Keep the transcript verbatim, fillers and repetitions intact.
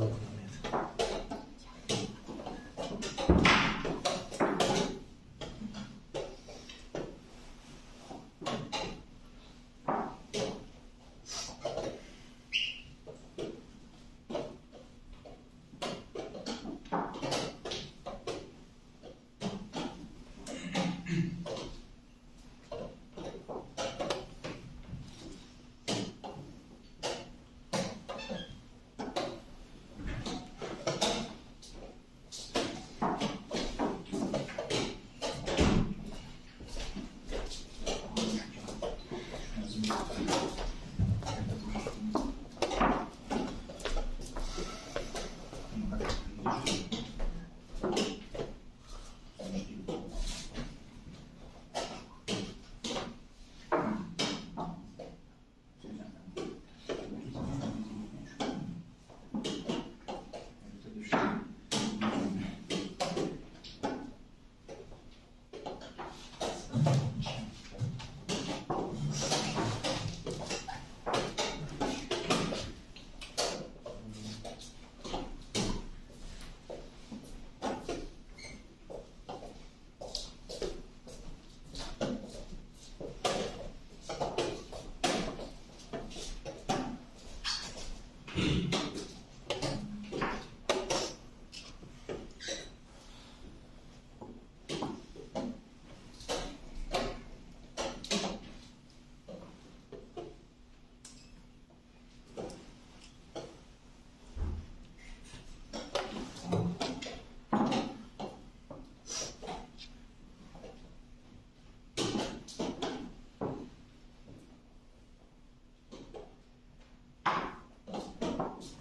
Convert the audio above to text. slow on it. Thank you.